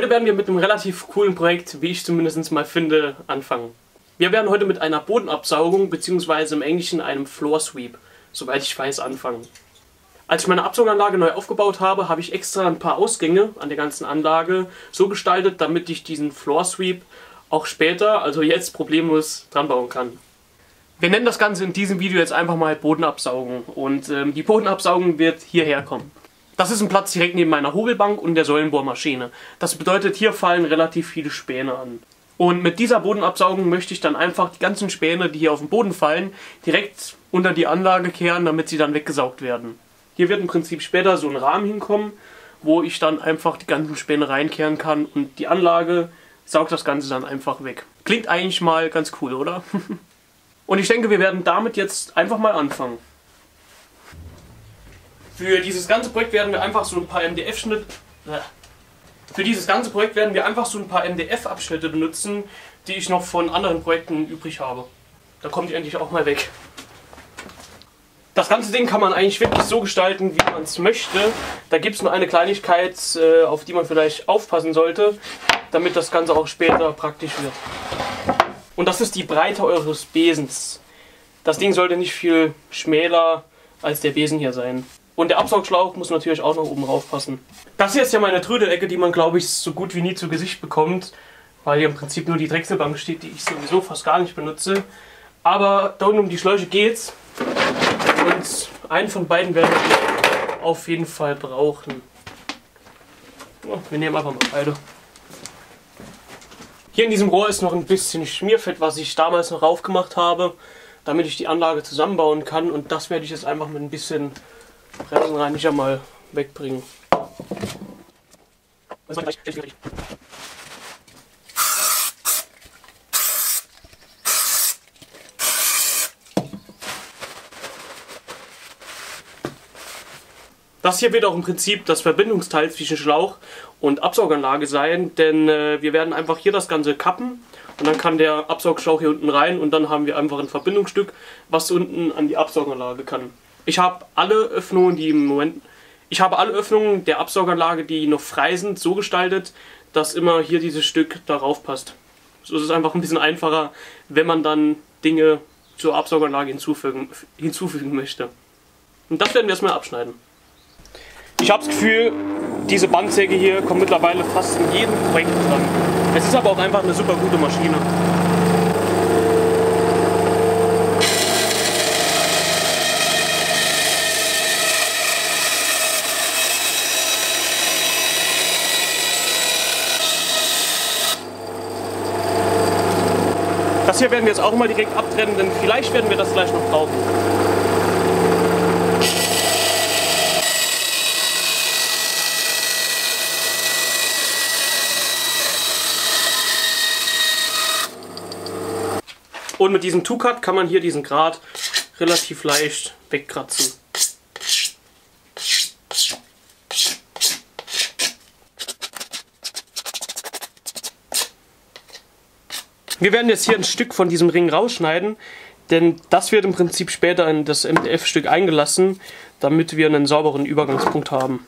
Heute werden wir mit einem relativ coolen Projekt, wie ich zumindest mal finde, anfangen. Wir werden heute mit einer Bodenabsaugung bzw. im Englischen einem Floor Sweep, soweit ich weiß, anfangen. Als ich meine Absauganlage neu aufgebaut habe, habe ich extra ein paar Ausgänge an der ganzen Anlage so gestaltet, damit ich diesen Floor Sweep auch später, also jetzt, problemlos dran bauen kann. Wir nennen das Ganze in diesem Video jetzt einfach mal Bodenabsaugung und die Bodenabsaugung wird hierher kommen. Das ist ein Platz direkt neben meiner Hobelbank und der Säulenbohrmaschine. Das bedeutet, hier fallen relativ viele Späne an. Und mit dieser Bodenabsaugung möchte ich dann einfach die ganzen Späne, die hier auf den Boden fallen, direkt unter die Anlage kehren, damit sie dann weggesaugt werden. Hier wird im Prinzip später so ein Rahmen hinkommen, wo ich dann einfach die ganzen Späne reinkehren kann und die Anlage saugt das Ganze dann einfach weg. Klingt eigentlich mal ganz cool, oder? Und ich denke, wir werden damit jetzt einfach mal anfangen. Für dieses ganze Projekt werden wir einfach so ein paar MDF-Abschnitte benutzen, die ich noch von anderen Projekten übrig habe. Da kommt die endlich auch mal weg. Das ganze Ding kann man eigentlich wirklich so gestalten, wie man es möchte. Da gibt es nur eine Kleinigkeit, auf die man vielleicht aufpassen sollte, damit das Ganze auch später praktisch wird. Und das ist die Breite eures Besens. Das Ding sollte nicht viel schmäler als der Besen hier sein. Und der Absaugschlauch muss natürlich auch noch oben drauf passen. Das hier ist ja meine Trödelecke, die man, glaube ich, so gut wie nie zu Gesicht bekommt, weil hier im Prinzip nur die Drechselbank steht, die ich sowieso fast gar nicht benutze. Aber da unten um die Schläuche geht's und einen von beiden werden wir auf jeden Fall brauchen. Wir nehmen einfach mal beide. Hier in diesem Rohr ist noch ein bisschen Schmierfett, was ich damals noch raufgemacht habe, damit ich die Anlage zusammenbauen kann, und das werde ich jetzt einfach mit ein bisschen Pressenreiniger mal wegbringen. Das hier wird auch im Prinzip das Verbindungsteil zwischen Schlauch und Absauganlage sein, denn wir werden einfach hier das Ganze kappen und dann kann der Absaugschlauch hier unten rein und dann haben wir einfach ein Verbindungsstück, was unten an die Absauganlage kann. Ich habe alle Öffnungen der Absauganlage, die noch frei sind, so gestaltet, dass immer hier dieses Stück darauf passt. So ist es einfach ein bisschen einfacher, wenn man dann Dinge zur Absauganlage hinzufügen möchte. Und das werden wir erstmal abschneiden. Ich habe das Gefühl, diese Bandsäge hier kommt mittlerweile fast in jedem Projekt dran. Es ist aber auch einfach eine super gute Maschine. Das hier werden wir jetzt auch mal direkt abtrennen, denn vielleicht werden wir das gleich noch brauchen. Und mit diesem Tukat kann man hier diesen Grat relativ leicht wegkratzen. Wir werden jetzt hier ein Stück von diesem Ring rausschneiden, denn das wird im Prinzip später in das MDF-Stück eingelassen, damit wir einen sauberen Übergangspunkt haben.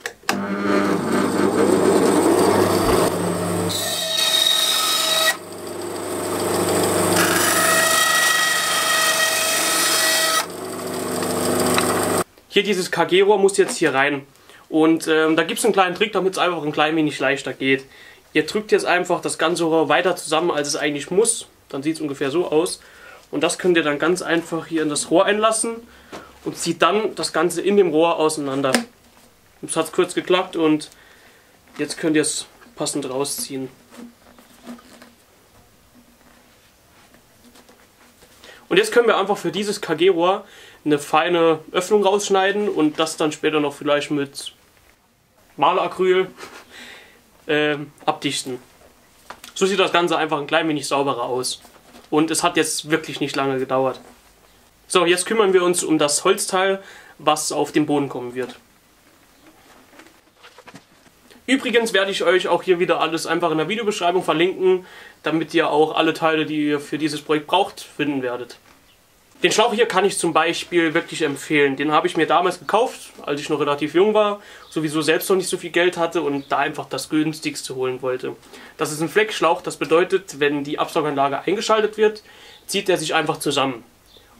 Hier dieses KG-Rohr muss jetzt hier rein und da gibt es einen kleinen Trick, damit es einfach ein klein wenig leichter geht. Ihr drückt jetzt einfach das ganze Rohr weiter zusammen, als es eigentlich muss. Dann sieht es ungefähr so aus. Und das könnt ihr dann ganz einfach hier in das Rohr einlassen und zieht dann das Ganze in dem Rohr auseinander. Jetzt hat es kurz geklappt und jetzt könnt ihr es passend rausziehen. Und jetzt können wir einfach für dieses KG-Rohr eine feine Öffnung rausschneiden und das dann später noch vielleicht mit Malacryl abdichten. So sieht das Ganze einfach ein klein wenig sauberer aus. Und es hat jetzt wirklich nicht lange gedauert. So, jetzt kümmern wir uns um das Holzteil, was auf den Boden kommen wird. Übrigens werde ich euch auch hier wieder alles einfach in der Videobeschreibung verlinken, damit ihr auch alle Teile, die ihr für dieses Projekt braucht, finden werdet. Den Schlauch hier kann ich zum Beispiel wirklich empfehlen. Den habe ich mir damals gekauft, als ich noch relativ jung war, sowieso selbst noch nicht so viel Geld hatte und da einfach das günstigste holen wollte. Das ist ein Fleckschlauch, das bedeutet, wenn die Absauganlage eingeschaltet wird, zieht er sich einfach zusammen.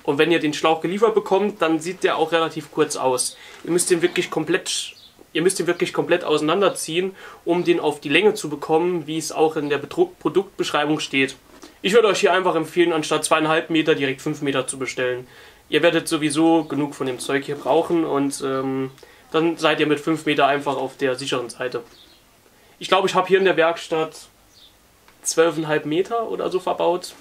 Und wenn ihr den Schlauch geliefert bekommt, dann sieht der auch relativ kurz aus. Ihr müsst ihn wirklich komplett auseinanderziehen, um den auf die Länge zu bekommen, wie es auch in der Produktbeschreibung steht. Ich würde euch hier einfach empfehlen, anstatt 2,5 Meter direkt 5 Meter zu bestellen. Ihr werdet sowieso genug von dem Zeug hier brauchen und dann seid ihr mit 5 Meter einfach auf der sicheren Seite. Ich glaube, ich habe hier in der Werkstatt 12,5 Meter oder so verbaut.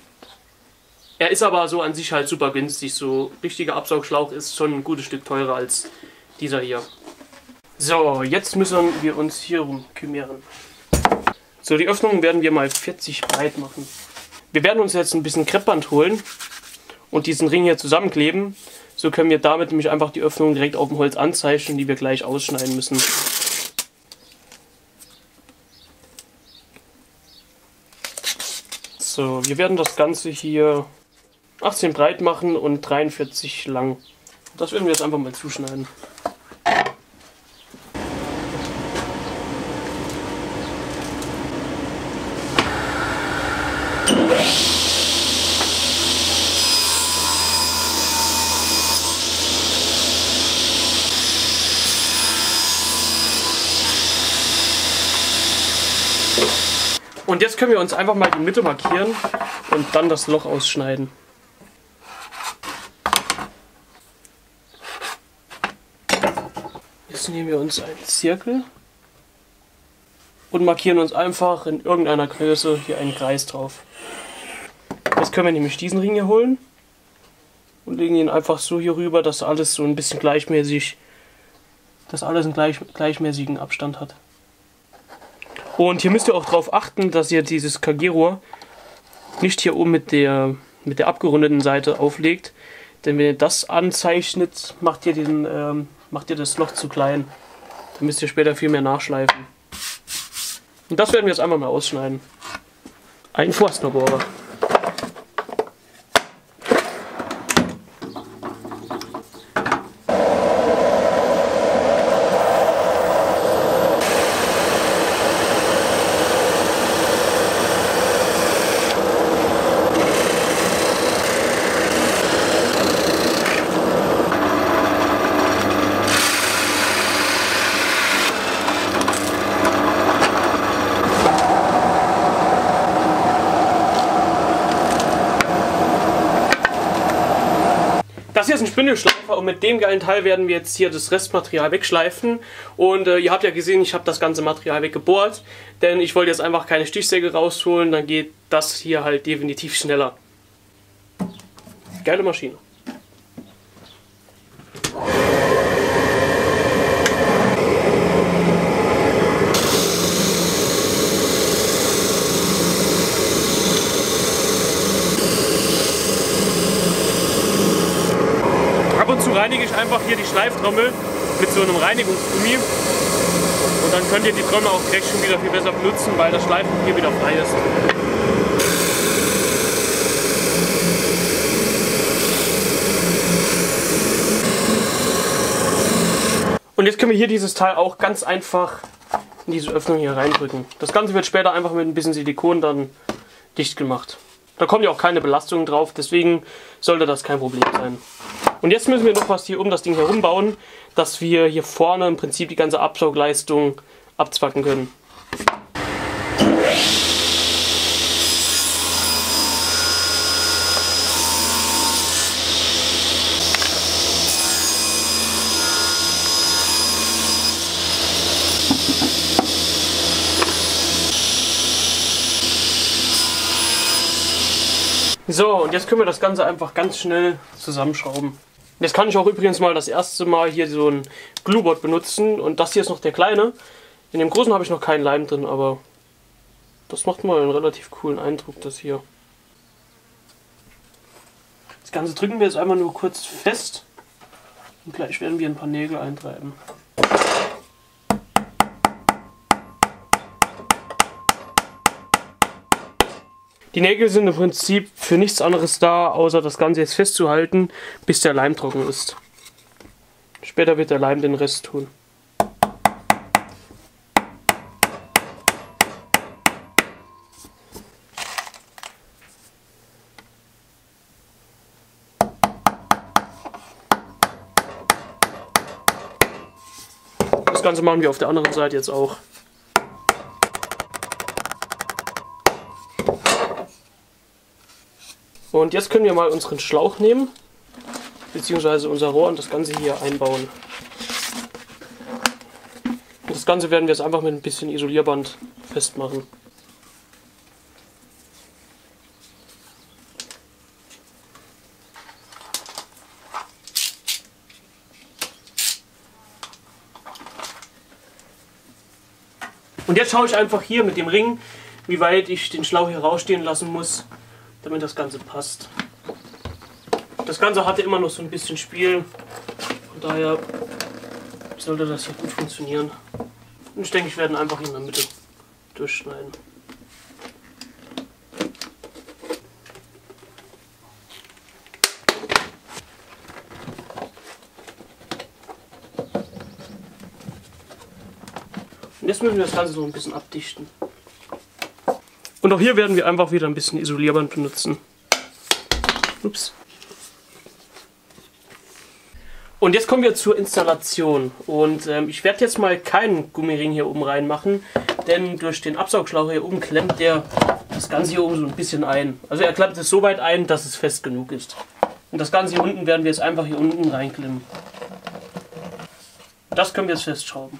Er ist aber so an sich halt super günstig. So richtiger Absaugschlauch ist schon ein gutes Stück teurer als dieser hier. So, jetzt müssen wir uns hier rumkümmern. So, die Öffnung werden wir mal 40 breit machen. Wir werden uns jetzt ein bisschen Kreppband holen und diesen Ring hier zusammenkleben. So können wir damit nämlich einfach die Öffnung direkt auf dem Holz anzeichnen, die wir gleich ausschneiden müssen. So, wir werden das Ganze hier 18 breit machen und 43 lang. Das werden wir jetzt einfach mal zuschneiden. Und jetzt können wir uns einfach mal die Mitte markieren und dann das Loch ausschneiden. Jetzt nehmen wir uns einen Zirkel und markieren uns einfach in irgendeiner Größe hier einen Kreis drauf. Jetzt können wir nämlich diesen Ring hier holen und legen ihn einfach so hier rüber, dass alles so ein bisschen gleichmäßig, dass alles einen gleichmäßigen Abstand hat. Und hier müsst ihr auch darauf achten, dass ihr dieses KG-Rohr nicht hier oben mit der abgerundeten Seite auflegt. Denn wenn ihr das anzeichnet, macht ihr das Loch zu klein. Dann müsst ihr später viel mehr nachschleifen. Und das werden wir jetzt einfach mal ausschneiden. Ein Forstnerbohrer. Das hier ist ein Spindelschleifer und mit dem geilen Teil werden wir jetzt hier das Restmaterial wegschleifen. Und ihr habt ja gesehen, ich habe das ganze Material weggebohrt, denn ich wollte jetzt einfach keine Stichsäge rausholen, dann geht das hier halt definitiv schneller. Geile Maschine. Reinige ich einfach hier die Schleiftrommel mit so einem Reinigungsgummi und dann könnt ihr die Trommel auch direkt schon wieder viel besser benutzen, weil das Schleifen hier wieder frei ist. Und jetzt können wir hier dieses Teil auch ganz einfach in diese Öffnung hier reindrücken. Das Ganze wird später einfach mit ein bisschen Silikon dann dicht gemacht. Da kommt ja auch keine Belastung drauf, deswegen sollte das kein Problem sein. Und jetzt müssen wir noch was hier um das Ding herum bauen, dass wir hier vorne im Prinzip die ganze Absaugleistung abzwacken können. So, und jetzt können wir das Ganze einfach ganz schnell zusammenschrauben. Jetzt kann ich auch übrigens mal das erste Mal hier so ein Glueboard benutzen und das hier ist noch der kleine. In dem großen habe ich noch keinen Leim drin, aber das macht mal einen relativ coolen Eindruck, das hier. Das Ganze drücken wir jetzt einmal nur kurz fest und gleich werden wir ein paar Nägel eintreiben. Die Nägel sind im Prinzip für nichts anderes da, außer das Ganze jetzt festzuhalten, bis der Leim trocken ist. Später wird der Leim den Rest tun. Das Ganze machen wir auf der anderen Seite jetzt auch. Und jetzt können wir mal unseren Schlauch nehmen, beziehungsweise unser Rohr, und das Ganze hier einbauen. Und das Ganze werden wir jetzt einfach mit ein bisschen Isolierband festmachen. Und jetzt schaue ich einfach hier mit dem Ring, wie weit ich den Schlauch hier rausstehen lassen muss, damit das Ganze passt. Das Ganze hatte immer noch so ein bisschen Spiel, von daher sollte das hier gut funktionieren. Und ich denke, ich werde ihn einfach in der Mitte durchschneiden. Und jetzt müssen wir das Ganze so ein bisschen abdichten. Und auch hier werden wir einfach wieder ein bisschen Isolierband benutzen. Ups. Und jetzt kommen wir zur Installation. Und ich werde jetzt mal keinen Gummiring hier oben reinmachen, denn durch den Absaugschlauch hier oben klemmt der das Ganze hier oben so ein bisschen ein. Also er klemmt es so weit ein, dass es fest genug ist. Und das Ganze hier unten werden wir jetzt einfach hier unten reinklemmen. Das können wir jetzt festschrauben.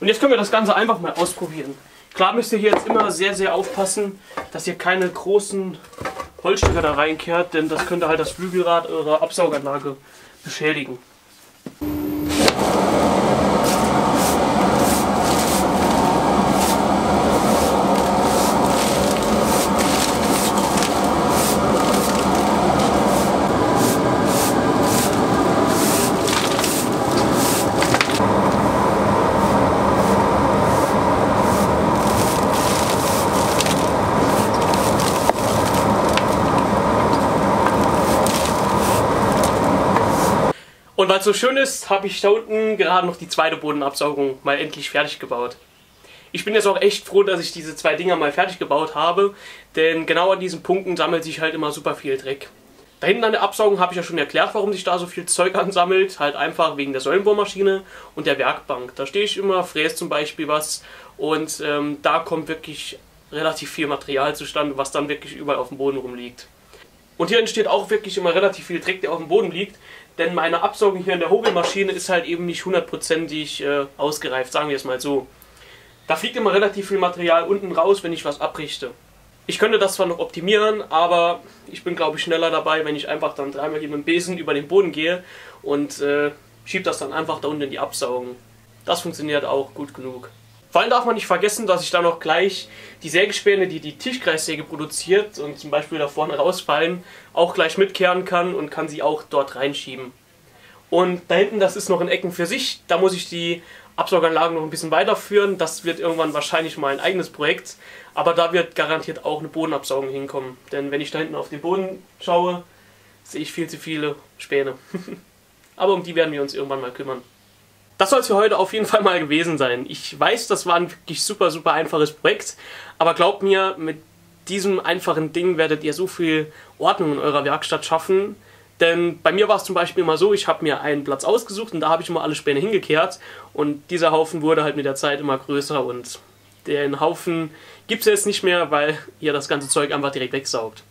Und jetzt können wir das Ganze einfach mal ausprobieren. Klar müsst ihr hier jetzt immer sehr, sehr aufpassen, dass ihr keine großen Holzstücke da reinkehrt, denn das könnte halt das Flügelrad eurer Absauganlage beschädigen. Und weil es so schön ist, habe ich da unten gerade noch die zweite Bodenabsaugung mal endlich fertig gebaut. Ich bin jetzt auch echt froh, dass ich diese zwei Dinger mal fertig gebaut habe, denn genau an diesen Punkten sammelt sich halt immer super viel Dreck. Da hinten an der Absaugung habe ich ja schon erklärt, warum sich da so viel Zeug ansammelt, halt einfach wegen der Säulenbohrmaschine und der Werkbank. Da stehe ich immer, fräse zum Beispiel was und da kommt wirklich relativ viel Material zustande, was dann wirklich überall auf dem Boden rumliegt. Und hier entsteht auch wirklich immer relativ viel Dreck, der auf dem Boden liegt, denn meine Absaugung hier in der Hobelmaschine ist halt eben nicht hundertprozentig ausgereift, sagen wir es mal so. Da fliegt immer relativ viel Material unten raus, wenn ich was abrichte. Ich könnte das zwar noch optimieren, aber ich bin, glaube ich, schneller dabei, wenn ich einfach dann dreimal hier mit dem Besen über den Boden gehe und schiebe das dann einfach da unten in die Absaugung. Das funktioniert auch gut genug. Vor allem darf man nicht vergessen, dass ich da noch gleich die Sägespäne, die die Tischkreissäge produziert und zum Beispiel da vorne rausfallen, auch gleich mitkehren kann und kann sie auch dort reinschieben. Und da hinten, das ist noch in Ecken für sich, da muss ich die Absauganlagen noch ein bisschen weiterführen. Das wird irgendwann wahrscheinlich mal ein eigenes Projekt, aber da wird garantiert auch eine Bodenabsaugung hinkommen. Denn wenn ich da hinten auf den Boden schaue, sehe ich viel zu viele Späne. Aber um die werden wir uns irgendwann mal kümmern. Das soll es für heute auf jeden Fall mal gewesen sein. Ich weiß, das war ein wirklich super, super einfaches Projekt, aber glaubt mir, mit diesem einfachen Ding werdet ihr so viel Ordnung in eurer Werkstatt schaffen. Denn bei mir war es zum Beispiel immer so, ich habe mir einen Platz ausgesucht und da habe ich immer alle Späne hingekehrt und dieser Haufen wurde halt mit der Zeit immer größer und den Haufen gibt es jetzt nicht mehr, weil ihr das ganze Zeug einfach direkt wegsaugt.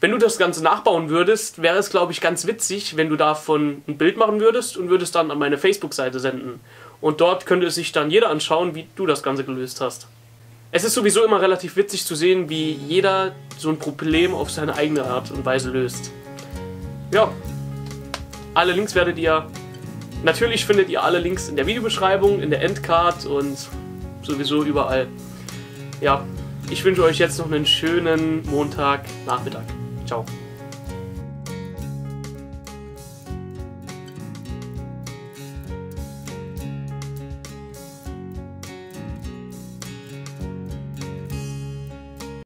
Wenn du das Ganze nachbauen würdest, wäre es, glaube ich, ganz witzig, wenn du davon ein Bild machen würdest und würdest dann an meine Facebook-Seite senden. Und dort könnte es sich dann jeder anschauen, wie du das Ganze gelöst hast. Es ist sowieso immer relativ witzig zu sehen, wie jeder so ein Problem auf seine eigene Art und Weise löst. Ja, alle Links werdet ihr... Natürlich findet ihr alle Links in der Videobeschreibung, in der Endcard und sowieso überall. Ja, ich wünsche euch jetzt noch einen schönen Montagnachmittag. Ciao.